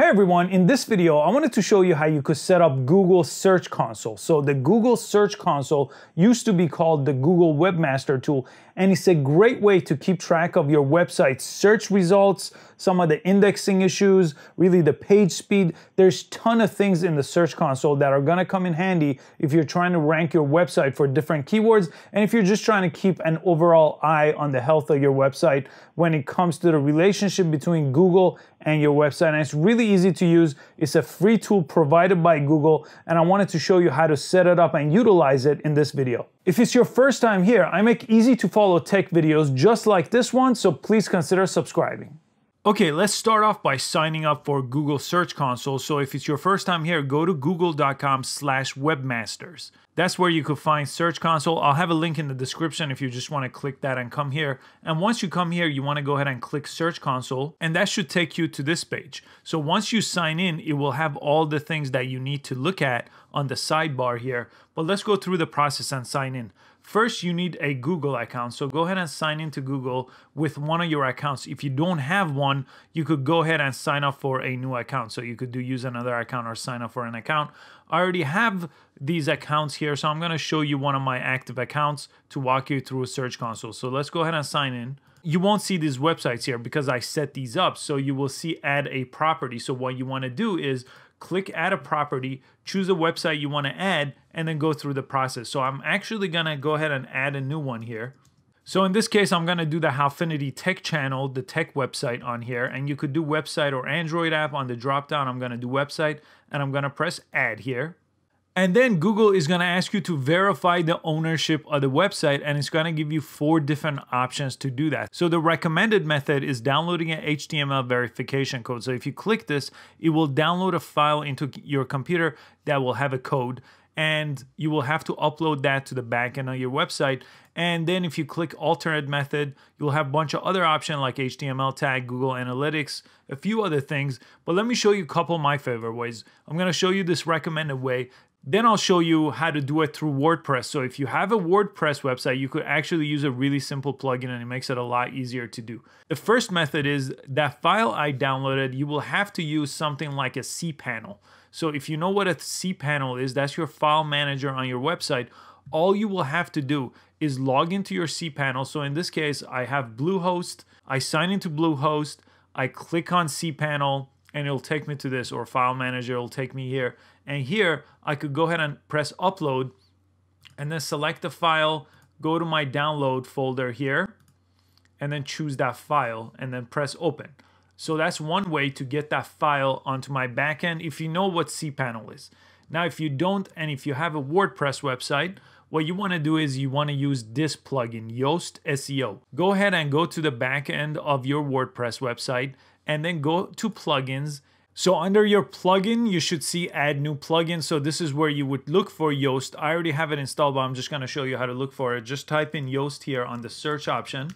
Hey everyone, in this video, I wanted to show you how you could set up Google Search Console. So the Google Search Console used to be called the Google Webmaster Tool, and it's a great way to keep track of your website's search results, some of the indexing issues, really the page speed. There's a ton of things in the Search Console that are gonna come in handy if you're trying to rank your website for different keywords, and if you're just trying to keep an overall eye on the health of your website when it comes to the relationship between Google and your website. And it's really easy to use. It's a free tool provided by Google, and I wanted to show you how to set it up and utilize it in this video. If it's your first time here, I make easy to follow tech videos just like this one, so please consider subscribing. Okay, let's start off by signing up for Google Search Console. So if it's your first time here, go to google.com/webmasters. That's where you could find Search Console. I'll have a link in the description if you just want to click that and come here. And once you come here, you want to go ahead and click Search Console, and that should take you to this page. So once you sign in, it will have all the things that you need to look at on the sidebar here. But let's go through the process and sign in. First, you need a Google account, so go ahead and sign into Google with one of your accounts. If you don't have one, you could go ahead and sign up for a new account. So you could use another account or sign up for an account. I already have these accounts here, so I'm going to show you one of my active accounts to walk you through a Search Console. So let's go ahead and sign in. You won't see these websites here because I set these up, so you will see add a property. So what you want to do is click add a property, choose a website you want to add, and then go through the process. So I'm actually gonna go ahead and add a new one here. So in this case, I'm gonna do the Howfinity tech channel, the tech website on here, and you could do website or Android app. On the dropdown, I'm gonna do website, and I'm gonna press add here. And then Google is gonna ask you to verify the ownership of the website, and it's gonna give you 4 different options to do that. So the recommended method is downloading an HTML verification code. So if you click this, it will download a file into your computer that will have a code, and you will have to upload that to the backend of your website. And then if you click alternate method, you'll have a bunch of other options like HTML tag, Google Analytics, a few other things. But let me show you a couple of my favorite ways. I'm gonna show you this recommended way. Then I'll show you how to do it through WordPress. So if you have a WordPress website, you could actually use a really simple plugin, and it makes it a lot easier to do. The first method is that file I downloaded, you will have to use something like a cPanel. So if you know what a cPanel is, that's your file manager on your website. All you will have to do is log into your cPanel. So in this case, I have Bluehost. I sign into Bluehost, I click on cPanel, and it'll take me to this, or file manager will take me here. And here I could go ahead and press upload, and then select the file, go to my download folder here, and then choose that file, and then press open. So that's one way to get that file onto my backend if you know what cPanel is. Now if you don't, and if you have a WordPress website, what you want to do is you want to use this plugin, Yoast SEO. Go ahead and go to the backend of your WordPress website, and then go to plugins. So under your plugin, you should see add new plugin. So this is where you would look for Yoast. I already have it installed, but I'm just going to show you how to look for it. Just type in Yoast here on the search option.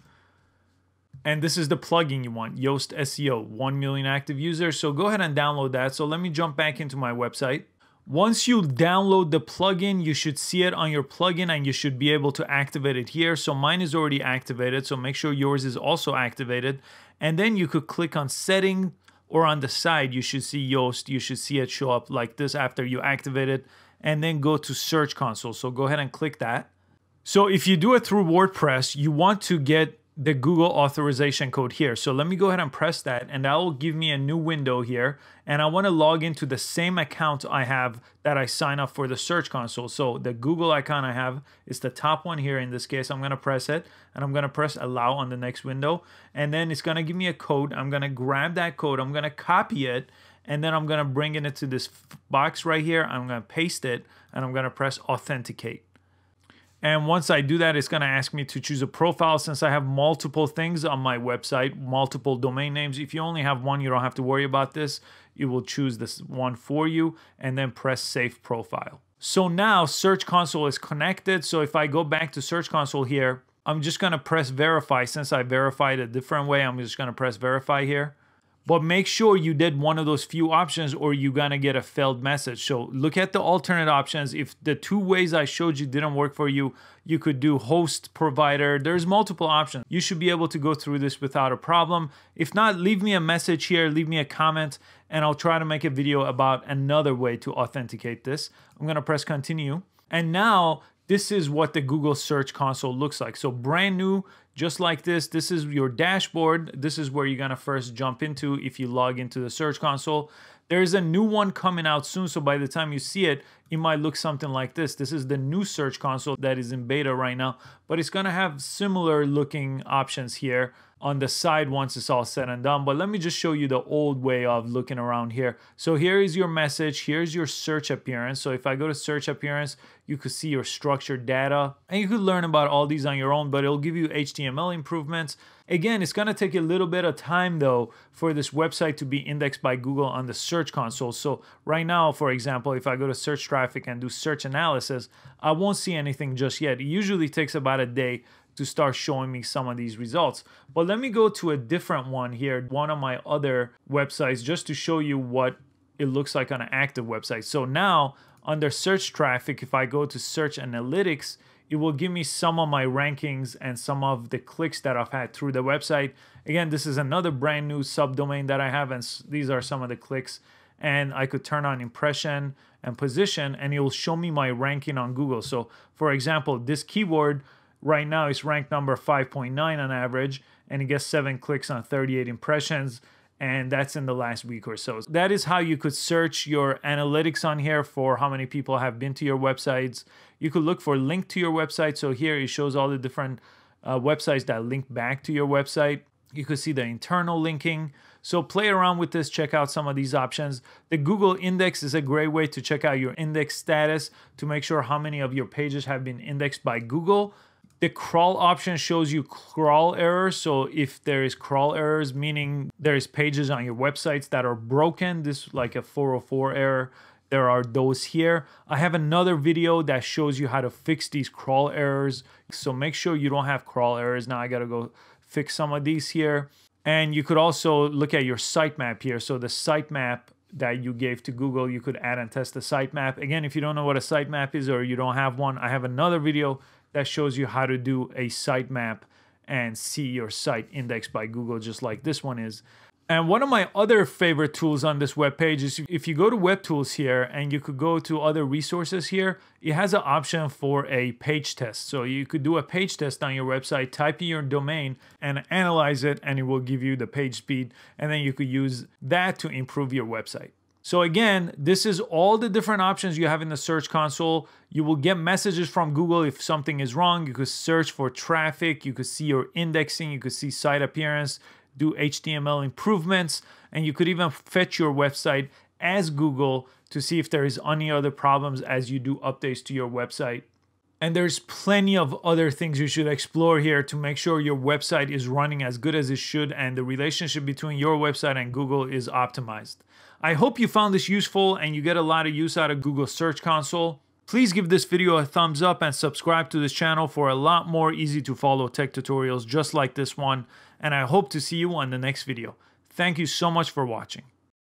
And this is the plugin you want, Yoast SEO, 1 million active users. So go ahead and download that. So let me jump back into my website. Once you download the plugin, you should see it on your plugin, and you should be able to activate it here. So mine is already activated, so make sure yours is also activated. And then you could click on setting, or on the side, you should see Yoast. You should see it show up like this after you activate it, and then go to Search Console. So go ahead and click that. So if you do it through WordPress, you want to get the Google authorization code here. So let me go ahead and press that, and that will give me a new window here. And I want to log into the same account I have that I sign up for the Search Console. So the Google icon I have is the top one here. In this case, I'm going to press it, and I'm going to press allow on the next window. And then it's going to give me a code. I'm going to grab that code. I'm going to copy it, and then I'm going to bring it into this box right here. I'm going to paste it, and I'm going to press authenticate. And once I do that, it's going to ask me to choose a profile. Since I have multiple things on my website, multiple domain names, if you only have one, you don't have to worry about this. It will choose this one for you, and then press Save Profile. So now Search Console is connected. So if I go back to Search Console here, I'm just going to press Verify. Since I verified a different way, I'm just going to press Verify here. But make sure you did one of those few options, or you're gonna get a failed message. So look at the alternate options. If the 2 ways I showed you didn't work for you, you could do host provider. There's multiple options. You should be able to go through this without a problem. If not, leave me a message here, leave me a comment, and I'll try to make a video about another way to authenticate this. I'm gonna press continue. And now this is what the Google Search Console looks like. So brand new, just like this. This is your dashboard. This is where you're gonna first jump into if you log into the Search Console. There is a new one coming out soon, so by the time you see it, it might look something like this. This is the new Search Console that is in beta right now, but it's gonna have similar looking options here on the side once it's all said and done. But let me just show you the old way of looking around here. So here is your message, here's your search appearance. So if I go to search appearance, you could see your structured data, and you could learn about all these on your own, but it'll give you HTML improvements. Again, it's gonna take a little bit of time though for this website to be indexed by Google on the Search Console. So right now, for example, if I go to search traffic and do search analysis, I won't see anything just yet. It usually takes about a day to start showing me some of these results. But let me go to a different one here, one of my other websites, just to show you what it looks like on an active website. So now under search traffic, if I go to search analytics, it will give me some of my rankings and some of the clicks that I've had through the website. Again, this is another brand new subdomain that I have, and these are some of the clicks. And I could turn on impression and position, and it will show me my ranking on Google. So for example, this keyword right now is ranked number 5.9 on average, and it gets 7 clicks on 38 impressions. And that's in the last week or so. That is how you could search your analytics on here for how many people have been to your websites. You could look for link to your website. So here it shows all the different websites that link back to your website. You could see the internal linking. So play around with this, check out some of these options. The Google Index is a great way to check out your index status to make sure how many of your pages have been indexed by Google. The crawl option shows you crawl errors. So if there is crawl errors, meaning there is pages on your websites that are broken, this is like a 404 error. There are those here. I have another video that shows you how to fix these crawl errors. So make sure you don't have crawl errors. Now I gotta go fix some of these here. And you could also look at your sitemap here. So the sitemap that you gave to Google, you could add and test the sitemap. Again, if you don't know what a sitemap is or you don't have one, I have another video that shows you how to do a sitemap and see your site indexed by Google, just like this one is. And one of my other favorite tools on this web page is if you go to Web Tools here and you could go to other resources here, it has an option for a page test. So you could do a page test on your website, type in your domain and analyze it, and it will give you the page speed. And then you could use that to improve your website. So again, this is all the different options you have in the Search Console. You will get messages from Google if something is wrong. You could search for traffic, you could see your indexing, you could see site appearance, do HTML improvements, and you could even fetch your website as Google to see if there is any other problems as you do updates to your website. And there's plenty of other things you should explore here to make sure your website is running as good as it should and the relationship between your website and Google is optimized. I hope you found this useful and you get a lot of use out of Google Search Console. Please give this video a thumbs up and subscribe to this channel for a lot more easy to follow tech tutorials just like this one. And I hope to see you on the next video. Thank you so much for watching.